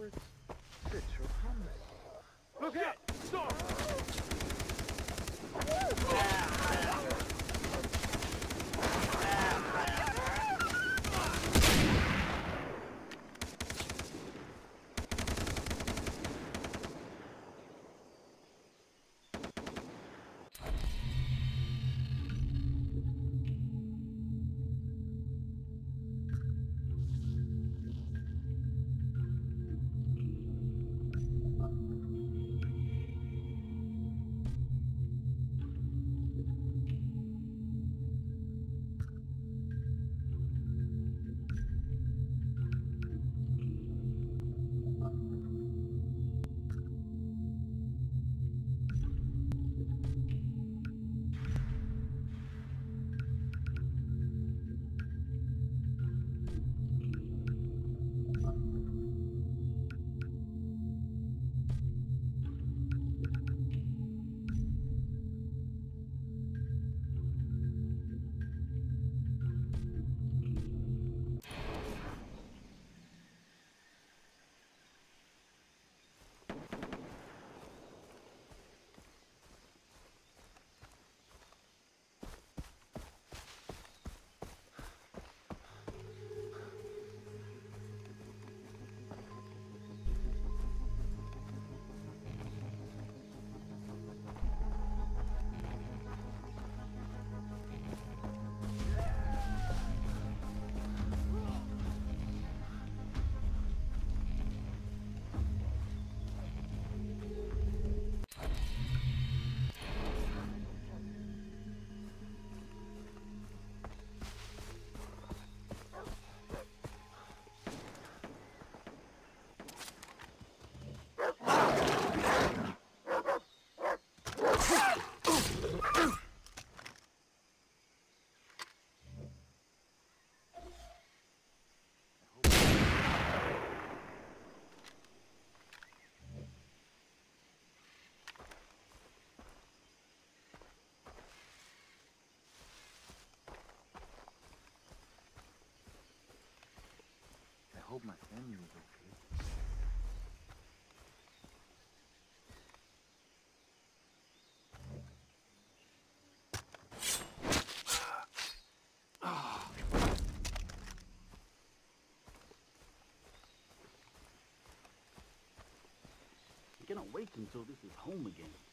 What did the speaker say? pirates, fit your combat. Look out! Storm! I hope my family was okay. You cannot wait until this is home again.